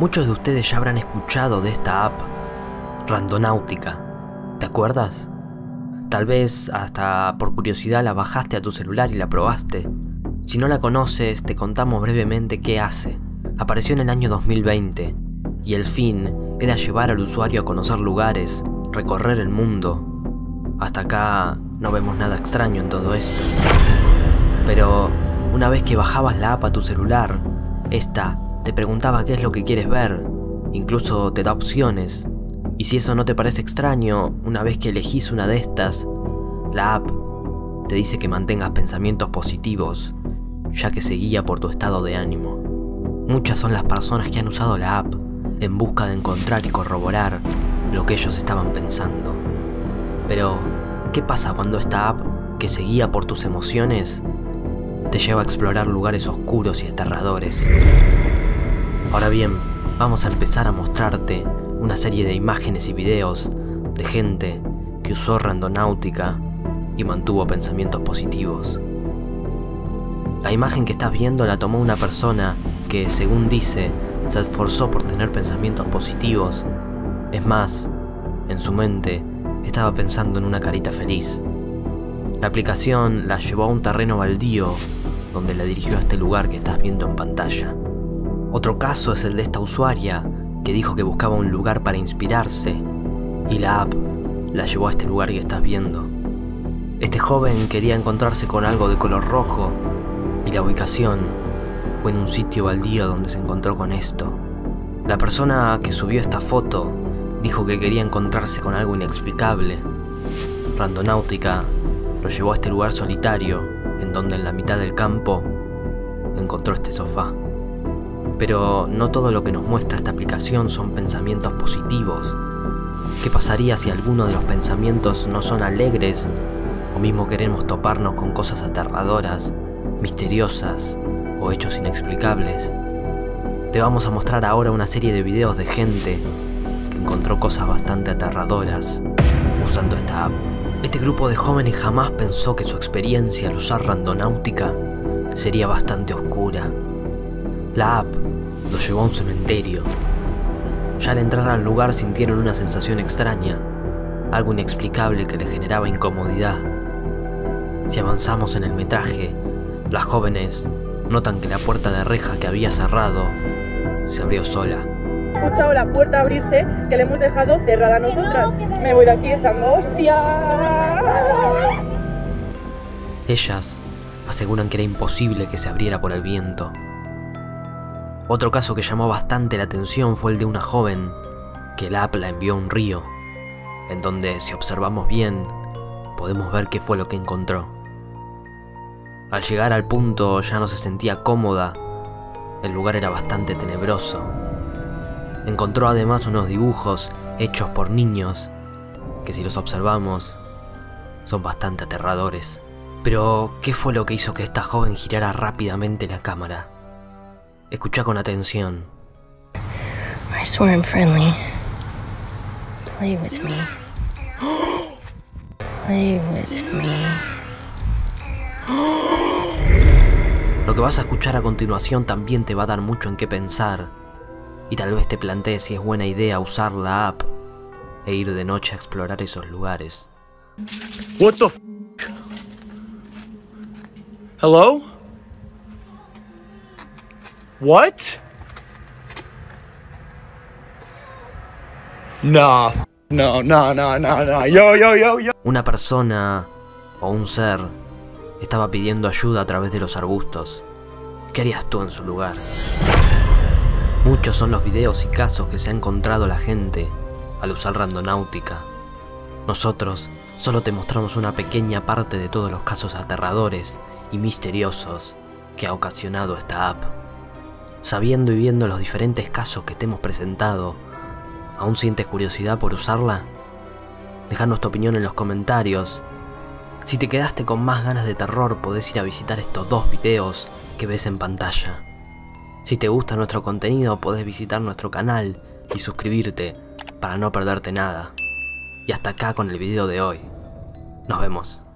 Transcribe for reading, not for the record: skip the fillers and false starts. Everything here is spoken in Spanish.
Muchos de ustedes ya habrán escuchado de esta app, Randonáutica. ¿Te acuerdas? Tal vez hasta por curiosidad la bajaste a tu celular y la probaste. Si no la conoces, te contamos brevemente qué hace. Apareció en el año 2020 y el fin era llevar al usuario a conocer lugares, recorrer el mundo. Hasta acá no vemos nada extraño en todo esto. Pero una vez que bajabas la app a tu celular, esta te preguntaba qué es lo que quieres ver, incluso te da opciones. Y si eso no te parece extraño, una vez que elegís una de estas, la app te dice que mantengas pensamientos positivos, ya que se guía por tu estado de ánimo. Muchas son las personas que han usado la app en busca de encontrar y corroborar lo que ellos estaban pensando. Pero, ¿qué pasa cuando esta app, que se guía por tus emociones, te lleva a explorar lugares oscuros y aterradores? Ahora bien, vamos a empezar a mostrarte una serie de imágenes y videos de gente que usó Randonáutica y mantuvo pensamientos positivos. La imagen que estás viendo la tomó una persona que, según dice, se esforzó por tener pensamientos positivos. Es más, en su mente estaba pensando en una carita feliz. La aplicación la llevó a un terreno baldío, donde la dirigió a este lugar que estás viendo en pantalla. Otro caso es el de esta usuaria, que dijo que buscaba un lugar para inspirarse, y la app la llevó a este lugar que estás viendo. Este joven quería encontrarse con algo de color rojo, y la ubicación fue en un sitio baldío donde se encontró con esto. La persona que subió esta foto dijo que quería encontrarse con algo inexplicable. Randonáutica lo llevó a este lugar solitario, en donde en la mitad del campo encontró este sofá. Pero no todo lo que nos muestra esta aplicación son pensamientos positivos. ¿Qué pasaría si alguno de los pensamientos no son alegres? O mismo queremos toparnos con cosas aterradoras, misteriosas o hechos inexplicables. Te vamos a mostrar ahora una serie de videos de gente que encontró cosas bastante aterradoras usando esta app. Este grupo de jóvenes jamás pensó que su experiencia al usar Randonáutica sería bastante oscura. La app los llevó a un cementerio. Ya al entrar al lugar sintieron una sensación extraña, algo inexplicable que les generaba incomodidad. Si avanzamos en el metraje, las jóvenes notan que la puerta de reja que había cerrado se abrió sola. He escuchado la puerta abrirse que le hemos dejado cerrada a nosotras. Me voy de aquí echando hostias. Ellas aseguran que era imposible que se abriera por el viento. Otro caso que llamó bastante la atención fue el de una joven que la app la envió a un río, en donde, si observamos bien, podemos ver qué fue lo que encontró. Al llegar al punto ya no se sentía cómoda, el lugar era bastante tenebroso. Encontró además unos dibujos hechos por niños, que si los observamos, son bastante aterradores. Pero, ¿qué fue lo que hizo que esta joven girara rápidamente la cámara? Escucha con atención. I swear I'm friendly. Play with me. Play with me. Lo que vas a escuchar a continuación también te va a dar mucho en qué pensar, y tal vez te plantees si es buena idea usar la app e ir de noche a explorar esos lugares. What the f***? Hello? What? No, no, no, no, no, no, yo, yo, yo, yo. Una persona o un ser estaba pidiendo ayuda a través de los arbustos. ¿Qué harías tú en su lugar? Muchos son los videos y casos que se ha encontrado la gente al usar Randonáutica. Nosotros solo te mostramos una pequeña parte de todos los casos aterradores y misteriosos que ha ocasionado esta app. Sabiendo y viendo los diferentes casos que te hemos presentado, ¿aún sientes curiosidad por usarla? Dejanos tu opinión en los comentarios. Si te quedaste con más ganas de terror, podés ir a visitar estos dos videos que ves en pantalla. Si te gusta nuestro contenido, podés visitar nuestro canal y suscribirte para no perderte nada. Y hasta acá con el video de hoy. Nos vemos.